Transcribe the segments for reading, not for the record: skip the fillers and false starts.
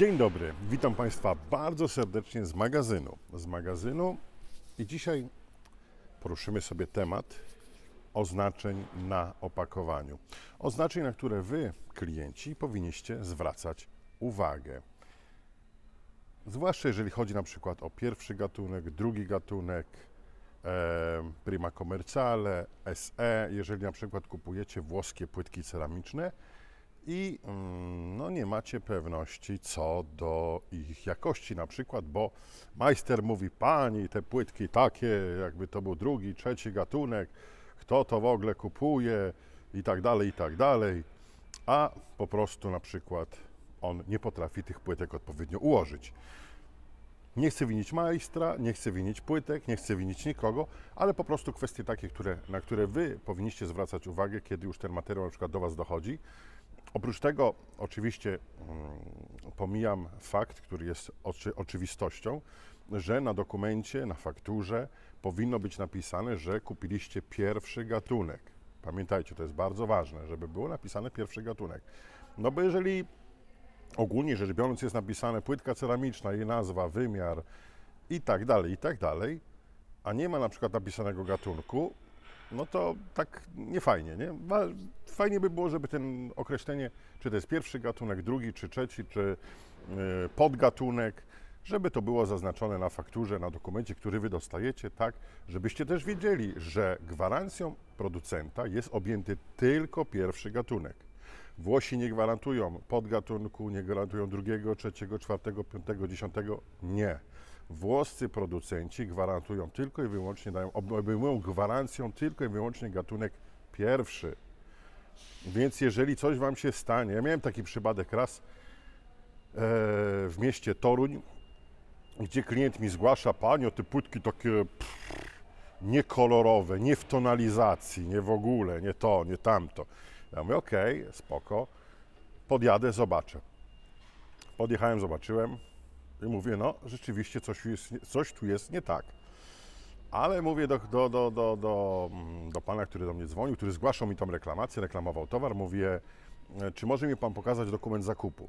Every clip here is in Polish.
Dzień dobry, witam Państwa bardzo serdecznie z magazynu i dzisiaj poruszymy sobie temat oznaczeń na opakowaniu. Oznaczeń, na które Wy, klienci, powinniście zwracać uwagę. Zwłaszcza jeżeli chodzi na przykład o pierwszy gatunek, drugi gatunek, prima commerciale, SE, jeżeli na przykład kupujecie włoskie płytki ceramiczne, i no, nie macie pewności co do ich jakości na przykład, bo majster mówi: pani, te płytki takie, jakby to był drugi, trzeci gatunek, kto to w ogóle kupuje i tak dalej, a po prostu na przykład on nie potrafi tych płytek odpowiednio ułożyć. Nie chcę winić majstra, nie chcę winić płytek, nie chcę winić nikogo, ale po prostu kwestie takie, na które Wy powinniście zwracać uwagę, kiedy już ten materiał na przykład do Was dochodzi. Oprócz tego oczywiście pomijam fakt, który jest oczywistością, że na dokumencie, na fakturze powinno być napisane, że kupiliście pierwszy gatunek. Pamiętajcie, to jest bardzo ważne, żeby było napisane pierwszy gatunek. No bo jeżeli ogólnie rzecz biorąc jest napisane płytka ceramiczna, jej nazwa, wymiar i tak dalej, a nie ma na przykład napisanego gatunku, no to tak niefajnie, nie? Fajnie by było, żeby ten określenie, czy to jest pierwszy gatunek, drugi, czy trzeci, czy podgatunek, żeby to było zaznaczone na fakturze, na dokumencie, który Wy dostajecie, tak, żebyście też wiedzieli, że gwarancją producenta jest objęty tylko pierwszy gatunek. Włosi nie gwarantują podgatunku, nie gwarantują drugiego, trzeciego, czwartego, piątego, dziesiątego, nie. Włoscy producenci gwarantują tylko i wyłącznie, obejmują gwarancją tylko i wyłącznie gatunek pierwszy. Więc jeżeli coś Wam się stanie, ja miałem taki przypadek raz w mieście Toruń, gdzie klient mi zgłasza: panio, te płytki takie niekolorowe, nie w tonalizacji, nie w ogóle, nie to, nie tamto. Ja mówię: okej, spoko, podjadę, zobaczę. Podjechałem, zobaczyłem. I mówię: no rzeczywiście coś tu jest nie tak. Ale mówię do pana, który do mnie dzwonił, który zgłaszał mi tą reklamację, reklamował towar, mówię: czy może mi pan pokazać dokument zakupu?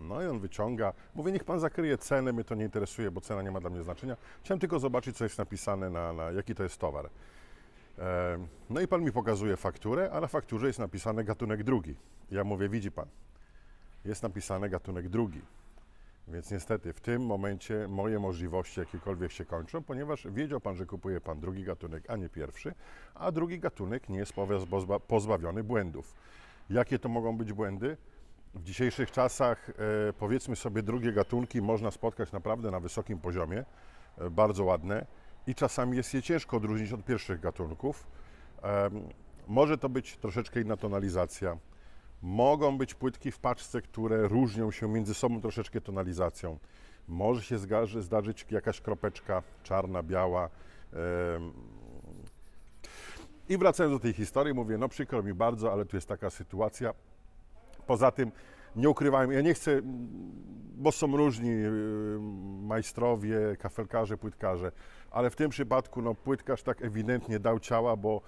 No i on wyciąga, mówię: niech pan zakryje cenę, mnie to nie interesuje, bo cena nie ma dla mnie znaczenia. Chciałem tylko zobaczyć, co jest napisane, na jaki to jest towar. No i pan mi pokazuje fakturę, a na fakturze jest napisane gatunek drugi. Ja mówię: widzi pan, jest napisane gatunek drugi. Więc niestety w tym momencie moje możliwości jakiekolwiek się kończą, ponieważ wiedział Pan, że kupuje Pan drugi gatunek, a nie pierwszy, a drugi gatunek nie jest pozbawiony błędów. Jakie to mogą być błędy? W dzisiejszych czasach, powiedzmy sobie, drugie gatunki można spotkać naprawdę na wysokim poziomie, bardzo ładne i czasami jest je ciężko odróżnić od pierwszych gatunków. Może to być troszeczkę inna tonalizacja. Mogą być płytki w paczce, które różnią się między sobą troszeczkę tonalizacją. Może się zdarzyć jakaś kropeczka czarna, biała. I wracając do tej historii, mówię: no przykro mi bardzo, ale tu jest taka sytuacja. Poza tym nie ukrywajmy, ja nie chcę, bo są różni majstrowie, kafelkarze, płytkarze, ale w tym przypadku no, płytkarz tak ewidentnie dał ciała, bo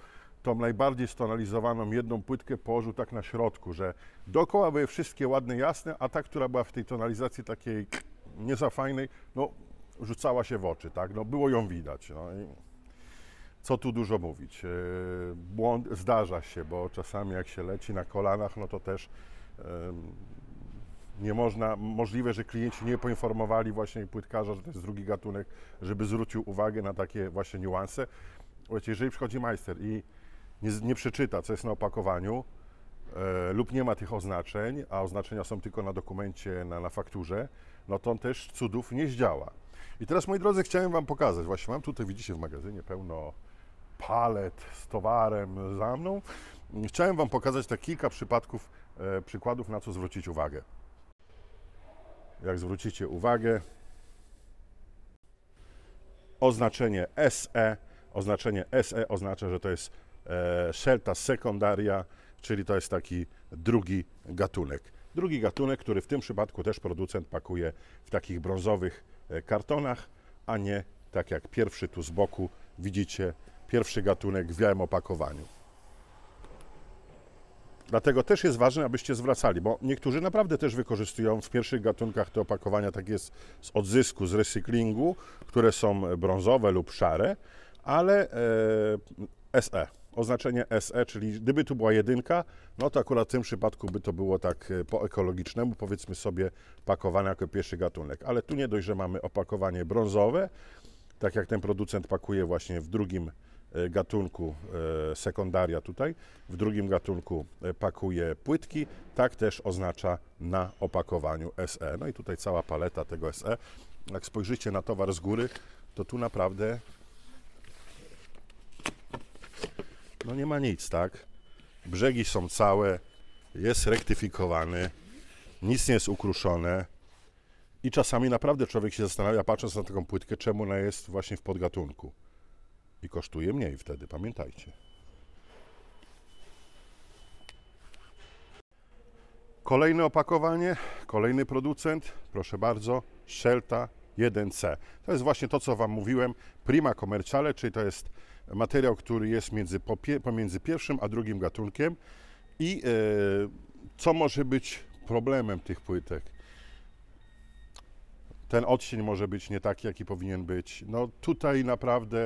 tą najbardziej stonalizowaną jedną płytkę położył tak na środku, że dookoła były wszystkie ładne, jasne, a ta, która była w tej tonalizacji takiej nie za fajnej, no rzucała się w oczy, tak, no było ją widać. No i co tu dużo mówić, błąd zdarza się, bo czasami jak się leci na kolanach, no to też nie można, możliwe, że klienci nie poinformowali właśnie płytkarza, że to jest drugi gatunek, żeby zwrócił uwagę na takie właśnie niuanse. Jeżeli przychodzi majster i nie przeczyta, co jest na opakowaniu lub nie ma tych oznaczeń, a oznaczenia są tylko na dokumencie, na fakturze, no to on też cudów nie zdziała. I teraz, moi drodzy, chciałem Wam pokazać, właśnie mam tutaj, widzicie, w magazynie pełno palet z towarem za mną. Chciałem Wam pokazać te kilka przykładów, na co zwrócić uwagę. Jak zwrócicie uwagę, oznaczenie SE. Oznaczenie SE oznacza, że to jest scelta secondaria, czyli to jest taki drugi gatunek. Drugi gatunek, który w tym przypadku też producent pakuje w takich brązowych kartonach, a nie tak jak pierwszy tu z boku, widzicie, pierwszy gatunek w białym opakowaniu. Dlatego też jest ważne, abyście zwracali, bo niektórzy naprawdę też wykorzystują w pierwszych gatunkach te opakowania takie z odzysku, z recyklingu, które są brązowe lub szare, ale SE, oznaczenie SE, czyli gdyby tu była jedynka, no to akurat w tym przypadku by to było tak po ekologicznemu, powiedzmy sobie, pakowane jako pierwszy gatunek. Ale tu nie dość, że mamy opakowanie brązowe, tak jak ten producent pakuje właśnie w drugim gatunku sekundaria tutaj, w drugim gatunku pakuje płytki, tak też oznacza na opakowaniu SE. No i tutaj cała paleta tego SE. Jak spojrzycie na towar z góry, to tu naprawdę no nie ma nic, tak? Brzegi są całe, jest rektyfikowany, nic nie jest ukruszone i czasami naprawdę człowiek się zastanawia, patrząc na taką płytkę, czemu ona jest właśnie w podgatunku. I kosztuje mniej wtedy, pamiętajcie. Kolejne opakowanie, kolejny producent, proszę bardzo, Shelta 1C. To jest właśnie to, co Wam mówiłem, prima commerciale, czyli to jest materiał, który jest pomiędzy pierwszym a drugim gatunkiem. I co może być problemem tych płytek? Ten odcień może być nie taki, jaki powinien być. No tutaj naprawdę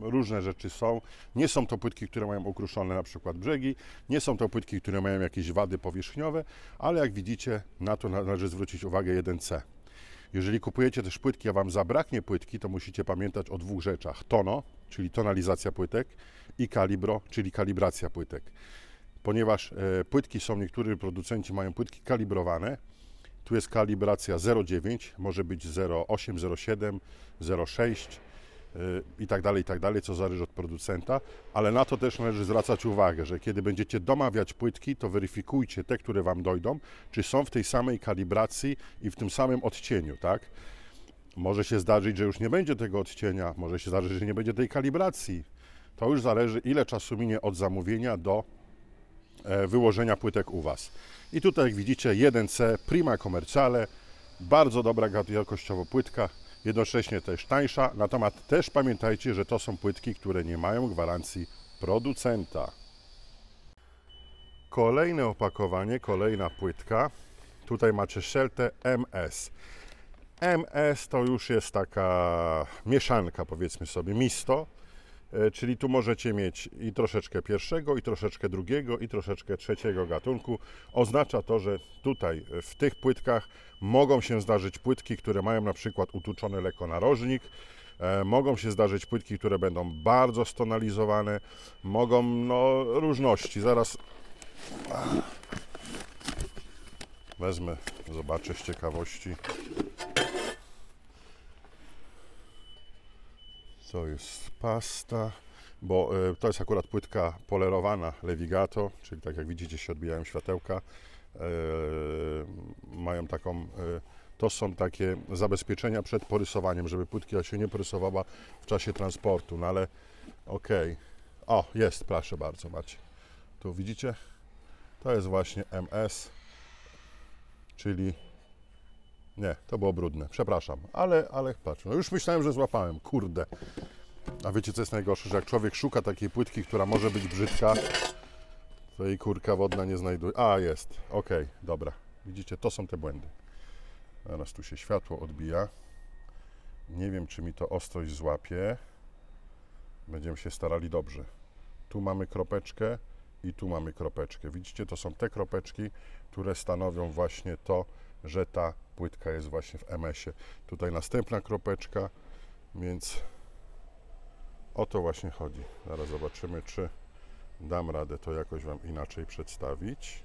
różne rzeczy są. Nie są to płytki, które mają ukruszone na przykład brzegi, nie są to płytki, które mają jakieś wady powierzchniowe, ale jak widzicie, na to należy zwrócić uwagę 1C. Jeżeli kupujecie też płytki, a Wam zabraknie płytki, to musicie pamiętać o dwóch rzeczach. Tono, czyli tonalizacja płytek i kalibro, czyli kalibracja płytek. Ponieważ płytki są, niektórzy producenci mają płytki kalibrowane, tu jest kalibracja 0,9, może być 0,8, 0,7, 0,6 i tak dalej, co zależy od producenta, ale na to też należy zwracać uwagę, że kiedy będziecie domawiać płytki, to weryfikujcie te, które Wam dojdą, czy są w tej samej kalibracji i w tym samym odcieniu, tak? Może się zdarzyć, że już nie będzie tego odcienia, może się zdarzyć, że nie będzie tej kalibracji. To już zależy, ile czasu minie od zamówienia do wyłożenia płytek u Was. I tutaj jak widzicie 1C prima commerciale, bardzo dobra jakościowo płytka, jednocześnie też tańsza, natomiast też pamiętajcie, że to są płytki, które nie mają gwarancji producenta. Kolejne opakowanie, kolejna płytka, tutaj macie Sheltę MS. MS to już jest taka mieszanka, powiedzmy sobie, misto, czyli tu możecie mieć i troszeczkę pierwszego, i troszeczkę drugiego, i troszeczkę trzeciego gatunku. Oznacza to, że tutaj w tych płytkach mogą się zdarzyć płytki, które mają na przykład utłuczony lekko narożnik, mogą się zdarzyć płytki, które będą bardzo stonalizowane, mogą no różności. Zaraz wezmę, zobaczę z ciekawości. To jest pasta, bo to jest akurat płytka polerowana Levigato, czyli tak jak widzicie się odbijają światełka, mają taką, to są takie zabezpieczenia przed porysowaniem, żeby płytka się nie porysowała w czasie transportu, no ale okej. O, jest, proszę bardzo, macie. Tu widzicie? To jest właśnie MS, czyli... Nie, to było brudne, przepraszam, ale patrz, no już myślałem, że złapałem, kurde. A wiecie co jest najgorsze, że jak człowiek szuka takiej płytki, która może być brzydka, to jej kurka wodna nie znajduje. A, jest, okej, dobra, widzicie, to są te błędy. Teraz tu się światło odbija. Nie wiem, czy mi to ostrość złapie. Będziemy się starali dobrze. Tu mamy kropeczkę i tu mamy kropeczkę. Widzicie, to są te kropeczki, które stanowią właśnie to, że ta płytka jest właśnie w MS-ie. Tutaj następna kropeczka, więc o to właśnie chodzi. Zaraz zobaczymy, czy dam radę to jakoś Wam inaczej przedstawić.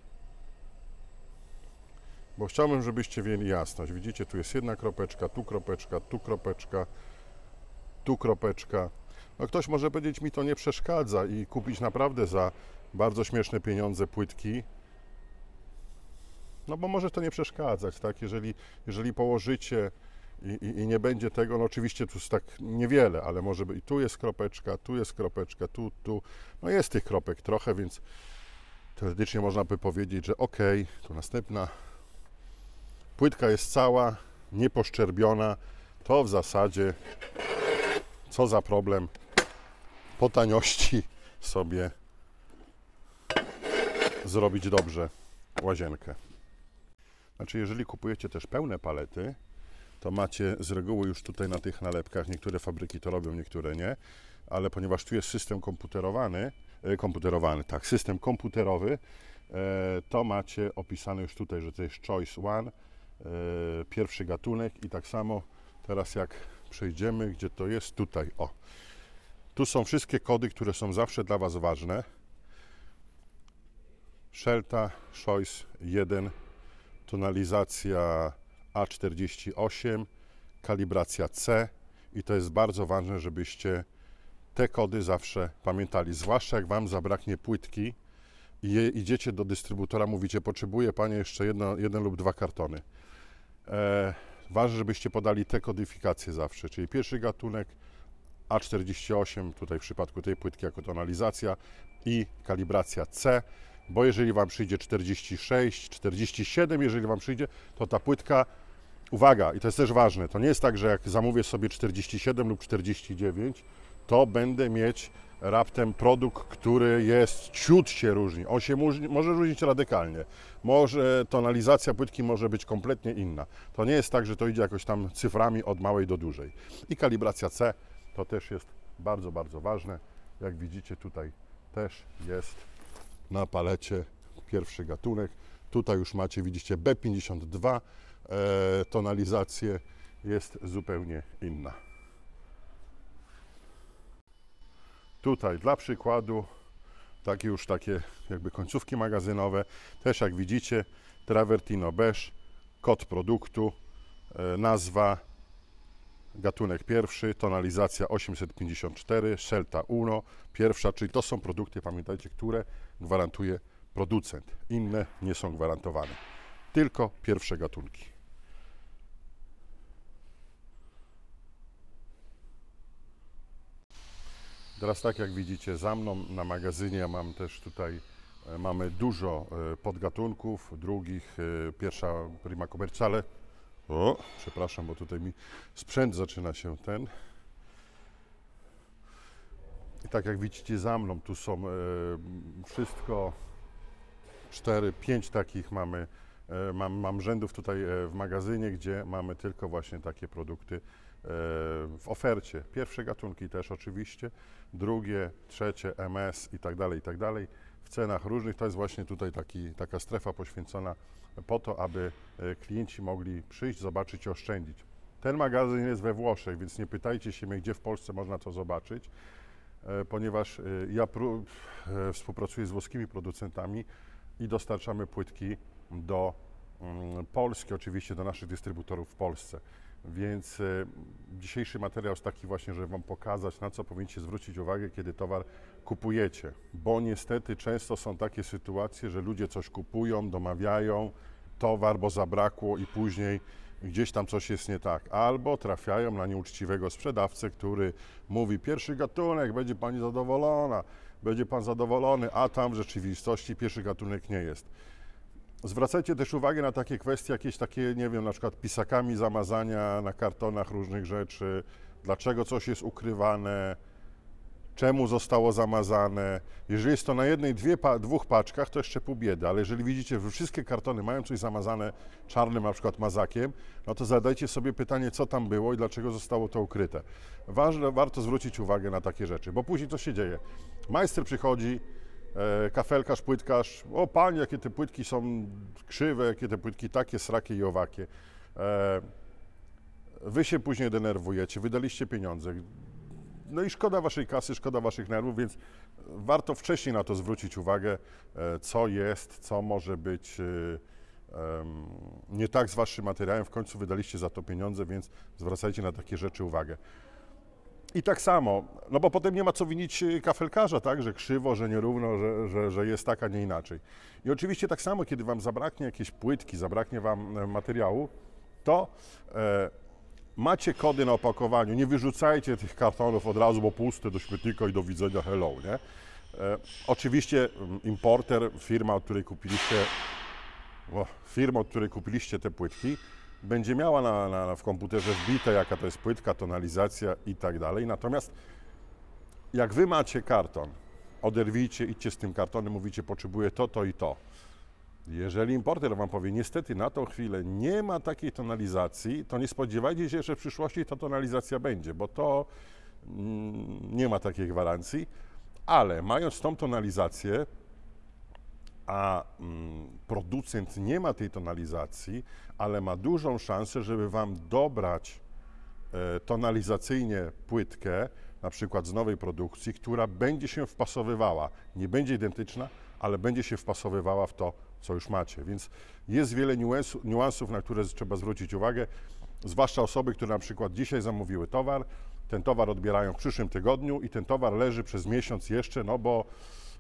Bo chciałbym, żebyście mieli jasność. Widzicie, tu jest jedna kropeczka, tu kropeczka, tu kropeczka, tu kropeczka. No ktoś może powiedzieć, mi to nie przeszkadza i kupić naprawdę za bardzo śmieszne pieniądze płytki. No bo może to nie przeszkadzać, tak? Jeżeli położycie i nie będzie tego, no oczywiście tu jest tak niewiele, ale może być, tu jest kropeczka, tu jest kropeczka, tu. No jest tych kropek trochę, więc teoretycznie można by powiedzieć, że okej, tu następna płytka jest cała, nieposzczerbiona, to w zasadzie co za problem, po taniości sobie zrobić dobrze łazienkę. Znaczy, jeżeli kupujecie też pełne palety, to macie z reguły już tutaj na tych nalepkach, niektóre fabryki to robią, niektóre nie, ale ponieważ tu jest system komputerowy, to macie opisane już tutaj, że to jest Choice One, pierwszy gatunek. I tak samo teraz jak przejdziemy, gdzie to jest, tutaj, o. Tu są wszystkie kody, które są zawsze dla Was ważne. Shelta, Choice 1, tonalizacja A48, kalibracja C i to jest bardzo ważne, żebyście te kody zawsze pamiętali, zwłaszcza jak Wam zabraknie płytki i idziecie do dystrybutora, mówicie, potrzebuję Panie jeszcze jeden lub dwa kartony. Ważne, żebyście podali te kodyfikacje zawsze, czyli pierwszy gatunek A48, tutaj w przypadku tej płytki jako tonalizacja i kalibracja C, bo jeżeli Wam przyjdzie 46, 47, jeżeli Wam przyjdzie, to ta płytka, uwaga, i to jest też ważne, to nie jest tak, że jak zamówię sobie 47 lub 49, to będę mieć raptem produkt, który jest, ciut się różni. On się może różnić radykalnie. Może tonalizacja płytki może być kompletnie inna. To nie jest tak, że to idzie jakoś tam cyframi od małej do dużej. I kalibracja C to też jest bardzo, bardzo ważne. Jak widzicie, tutaj też jest na palecie pierwszy gatunek. Tutaj już macie, widzicie, B52. Tonalizacja jest zupełnie inna. Tutaj dla przykładu takie jakby końcówki magazynowe, też jak widzicie Travertino Beige, kod produktu, nazwa, gatunek pierwszy, tonalizacja 854, Shelta Uno, pierwsza, czyli to są produkty, pamiętajcie, które gwarantuje producent, inne nie są gwarantowane, tylko pierwsze gatunki. Teraz tak jak widzicie za mną na magazynie mam też tutaj, mamy dużo podgatunków, drugich, pierwsza prima commerciale. O, przepraszam, bo tutaj mi sprzęt zaczyna się ten. I tak jak widzicie za mną tu są wszystko 4-5 takich mamy, mam rzędów tutaj w magazynie, gdzie mamy tylko właśnie takie produkty w ofercie. Pierwsze gatunki też oczywiście, drugie, trzecie, MS i tak dalej, w cenach różnych. To jest właśnie tutaj taka strefa poświęcona po to, aby klienci mogli przyjść, zobaczyć i oszczędzić. Ten magazyn jest we Włoszech, więc nie pytajcie się mnie, gdzie w Polsce można to zobaczyć, ponieważ ja współpracuję z włoskimi producentami i dostarczamy płytki do Polski, oczywiście do naszych dystrybutorów w Polsce. Więc dzisiejszy materiał jest taki właśnie, żeby Wam pokazać, na co powinniście zwrócić uwagę, kiedy towar kupujecie. Bo niestety często są takie sytuacje, że ludzie coś kupują, domawiają towar, bo zabrakło i później gdzieś tam coś jest nie tak. Albo trafiają na nieuczciwego sprzedawcę, który mówi pierwszy gatunek, będzie Pani zadowolona, będzie Pan zadowolony, a tam w rzeczywistości pierwszy gatunek nie jest. Zwracajcie też uwagę na takie kwestie, jakieś takie, nie wiem, na przykład pisakami zamazania na kartonach różnych rzeczy, dlaczego coś jest ukrywane, czemu zostało zamazane. Jeżeli jest to na jednej, dwóch paczkach, to jeszcze pół biedy, ale jeżeli widzicie, że wszystkie kartony mają coś zamazane czarnym na przykład mazakiem, no to zadajcie sobie pytanie, co tam było i dlaczego zostało to ukryte. Warto zwrócić uwagę na takie rzeczy, bo później co się dzieje? Majster przychodzi, kafelkarz, płytkarz, o Pani, jakie te płytki są krzywe, jakie te płytki takie, srakie i owakie. Wy się później denerwujecie, wydaliście pieniądze. No i szkoda Waszej kasy, szkoda Waszych nerwów, więc warto wcześniej na to zwrócić uwagę, co jest, co może być nie tak z Waszym materiałem. W końcu wydaliście za to pieniądze, więc zwracajcie na takie rzeczy uwagę. I tak samo, no bo potem nie ma co winić kafelkarza, tak, że krzywo, że nierówno, że jest tak, a nie inaczej. I oczywiście tak samo, kiedy Wam zabraknie jakiejś płytki, zabraknie Wam materiału, to macie kody na opakowaniu, nie wyrzucajcie tych kartonów od razu, bo puste do śmietnika i do widzenia, hello, nie? Oczywiście importer, firma, od której kupiliście te płytki, będzie miała w komputerze wbite, jaka to jest płytka, tonalizacja i tak dalej. Natomiast jak Wy macie karton oderwijcie, idźcie z tym kartonem, mówicie, potrzebuję to, to i to. Jeżeli importer Wam powie, niestety na tą chwilę nie ma takiej tonalizacji, to nie spodziewajcie się, że w przyszłości ta tonalizacja będzie, bo to nie ma takiej gwarancji, ale mając tą tonalizację, a producent nie ma tej tonalizacji, ale ma dużą szansę, żeby Wam dobrać tonalizacyjnie płytkę, na przykład z nowej produkcji, która będzie się wpasowywała, nie będzie identyczna, ale będzie się wpasowywała w to, co już macie. Więc jest wiele niuansów, na które trzeba zwrócić uwagę, zwłaszcza osoby, które na przykład dzisiaj zamówiły towar, ten towar odbierają w przyszłym tygodniu i ten towar leży przez miesiąc jeszcze, no bo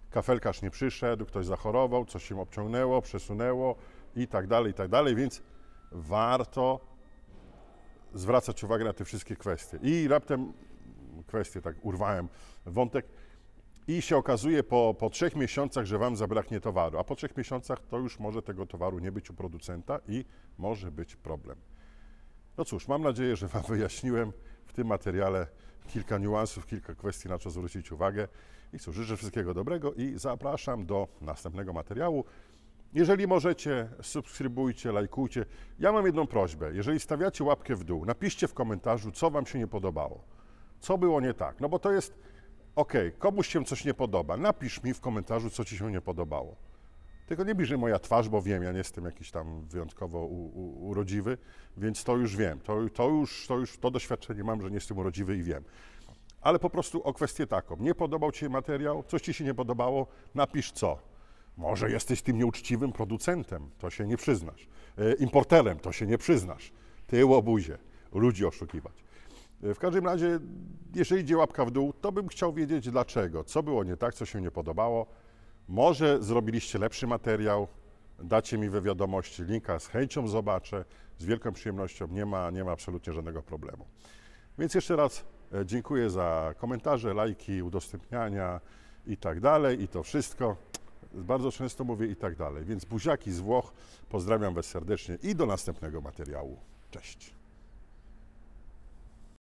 kafelkarz nie przyszedł, ktoś zachorował, coś się obciągnęło, przesunęło i tak dalej, więc warto zwracać uwagę na te wszystkie kwestie. I raptem kwestie, tak urwałem wątek, i się okazuje po 3 miesiącach, że Wam zabraknie towaru, a po 3 miesiącach to już może tego towaru nie być u producenta i może być problem. No cóż, mam nadzieję, że Wam wyjaśniłem w tym materiale kilka niuansów, kilka kwestii, na co zwrócić uwagę. I cóż, życzę wszystkiego dobrego i zapraszam do następnego materiału. Jeżeli możecie, subskrybujcie, lajkujcie. Ja mam jedną prośbę. Jeżeli stawiacie łapkę w dół, napiszcie w komentarzu, co Wam się nie podobało. Co było nie tak? No bo to jest, okej, komuś się coś nie podoba. Napisz mi w komentarzu, co Ci się nie podobało. Tylko nie bliżej moja twarz, bo wiem, ja nie jestem jakiś tam wyjątkowo urodziwy, więc to już wiem, to doświadczenie mam, że nie jestem urodziwy i wiem. Ale po prostu o kwestię taką, nie podobał Ci się materiał, coś Ci się nie podobało, napisz co. Może jesteś tym nieuczciwym producentem, to się nie przyznasz. Importerem, to się nie przyznasz. Ty łobuzie, ludzi oszukiwać. W każdym razie, jeżeli idzie łapka w dół, to bym chciał wiedzieć dlaczego, co było nie tak, co się nie podobało. Może zrobiliście lepszy materiał, dacie mi we wiadomości linka, z chęcią zobaczę, z wielką przyjemnością, nie ma absolutnie żadnego problemu. Więc jeszcze raz dziękuję za komentarze, lajki, udostępniania i tak dalej, i to wszystko. Bardzo często mówię i tak dalej, więc buziaki z Włoch, pozdrawiam Was serdecznie i do następnego materiału. Cześć.